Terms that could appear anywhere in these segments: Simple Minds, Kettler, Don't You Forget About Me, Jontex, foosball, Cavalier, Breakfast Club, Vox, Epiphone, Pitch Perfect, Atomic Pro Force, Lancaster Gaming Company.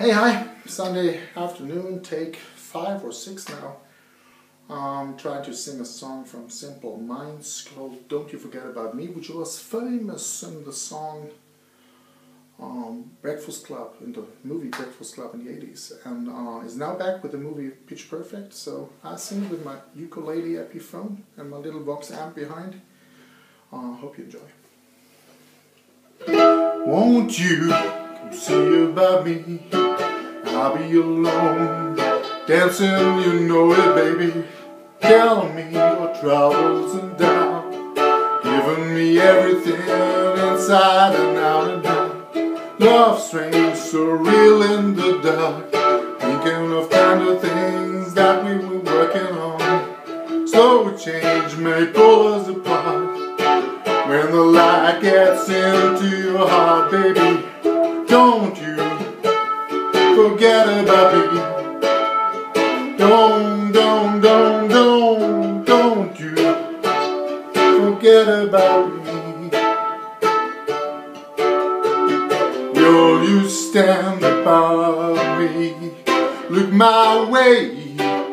Hey, hi, Sunday afternoon, take 5 or 6 now. I'm trying to sing a song from Simple Minds called Don't You Forget About Me, which was famous in the song Breakfast Club, in the movie Breakfast Club in the 80s, and is now back with the movie Pitch Perfect. So I sing with my ukulele Epiphone and my little Vox amp behind. Hope you enjoy. Won't you come see about me? I'll be alone, dancing, you know it, baby. Tell me your troubles and doubts, giving me everything inside and out and out. Love strange, so real in the dark, thinking of tender things that we were working on. Slow change may pull us apart, when the light gets into your heart, baby. Don't you forget about me. Don't you forget about me. Will you stand above me? Look my way,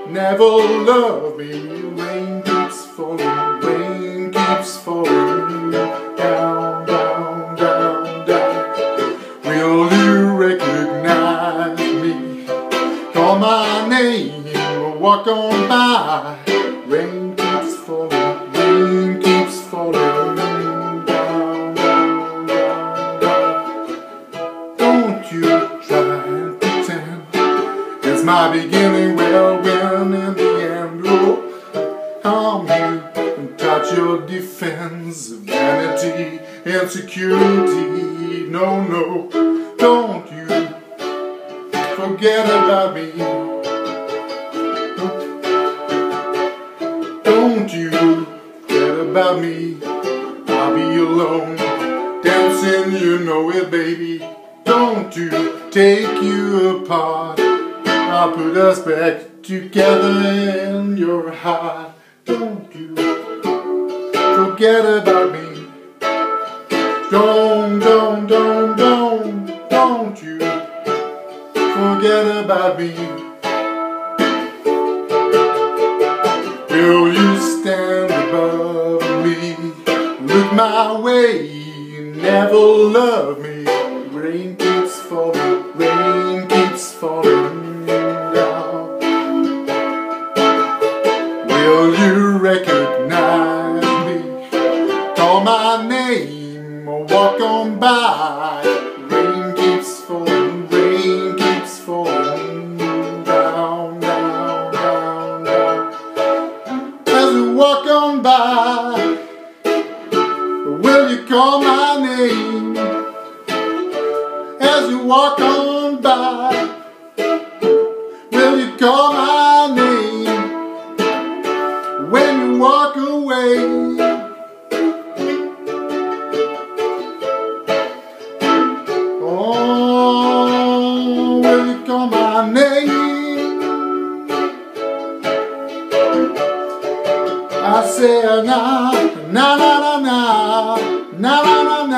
never love me. Rain keeps falling down, down, down, down. Will you recognize me? Call my name, walk on by. Rain keeps falling down, down, down. Don't you try and pretend it's my beginning, well, when in the end, oh, harm you and touch your defense. Vanity, insecurity, no, no. Don't you forget about me. Don't you forget about me. I'll be alone, dancing, you know it, baby. Don't you take you apart, I'll put us back together in your heart. Don't you forget about me. Don't you forget about me. Will you stand above me? Look my way, you never love me. Rain keeps falling down. Will you recognize me? Call my name or walk on by. Rain keeps falling walk on by. Will you call my name as you walk on by? Will you call my name when you walk away? Oh, will you call my name? I say na na na na na na na na